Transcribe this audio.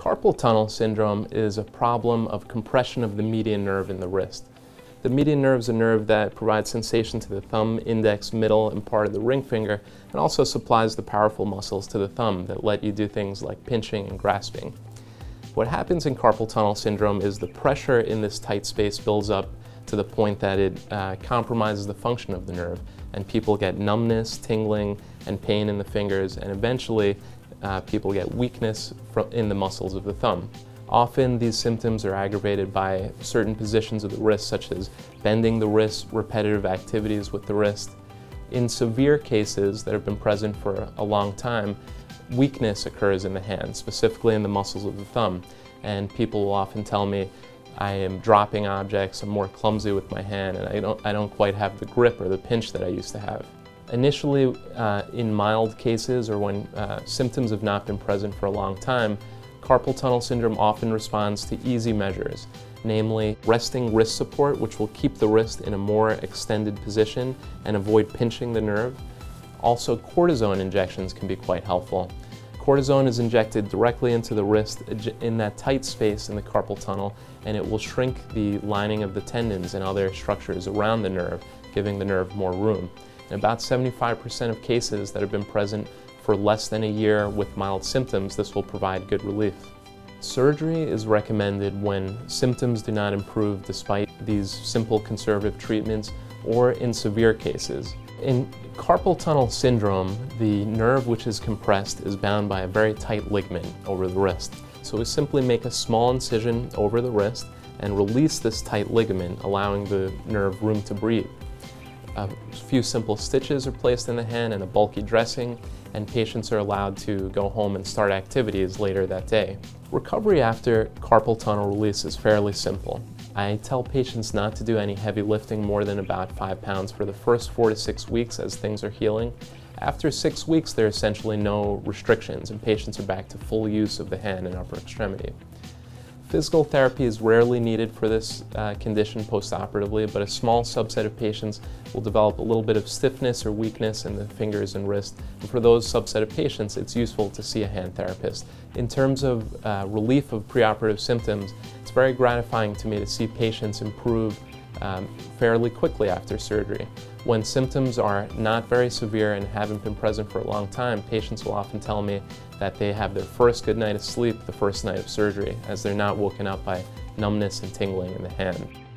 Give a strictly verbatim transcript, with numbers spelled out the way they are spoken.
Carpal tunnel syndrome is a problem of compression of the median nerve in the wrist. The median nerve is a nerve that provides sensation to the thumb, index, middle, and part of the ring finger, and also supplies the powerful muscles to the thumb that let you do things like pinching and grasping. What happens in carpal tunnel syndrome is the pressure in this tight space builds up to the point that it uh, compromises the function of the nerve, and people get numbness, tingling, and pain in the fingers, and eventually Uh, people get weakness in the muscles of the thumb. Often these symptoms are aggravated by certain positions of the wrist, such as bending the wrist, repetitive activities with the wrist. In severe cases that have been present for a long time, weakness occurs in the hand, specifically in the muscles of the thumb. And people will often tell me, I am dropping objects, I'm more clumsy with my hand, and I don't, I don't quite have the grip or the pinch that I used to have. Initially, uh, in mild cases or when uh, symptoms have not been present for a long time, carpal tunnel syndrome often responds to easy measures, namely resting wrist support, which will keep the wrist in a more extended position and avoid pinching the nerve. Also, cortisone injections can be quite helpful. Cortisone is injected directly into the wrist in that tight space in the carpal tunnel, and it will shrink the lining of the tendons and other structures around the nerve, giving the nerve more room. In about seventy-five percent of cases that have been present for less than a year with mild symptoms, this will provide good relief. Surgery is recommended when symptoms do not improve despite these simple conservative treatments or in severe cases. In carpal tunnel syndrome, the nerve which is compressed is bound by a very tight ligament over the wrist. So we simply make a small incision over the wrist and release this tight ligament, allowing the nerve room to breathe. A few simple stitches are placed in the hand and a bulky dressing, and patients are allowed to go home and start activities later that day. Recovery after carpal tunnel release is fairly simple. I tell patients not to do any heavy lifting more than about five pounds for the first four to six weeks as things are healing. After six weeks, there are essentially no restrictions, and patients are back to full use of the hand and upper extremity. Physical therapy is rarely needed for this uh, condition post-operatively, but a small subset of patients will develop a little bit of stiffness or weakness in the fingers and wrist. And for those subset of patients, it's useful to see a hand therapist. In terms of uh, relief of preoperative symptoms, it's very gratifying to me to see patients improve um, fairly quickly after surgery. When symptoms are not very severe and haven't been present for a long time, patients will often tell me that they have their first good night of sleep the first night of surgery, as they're not woken up by numbness and tingling in the hand.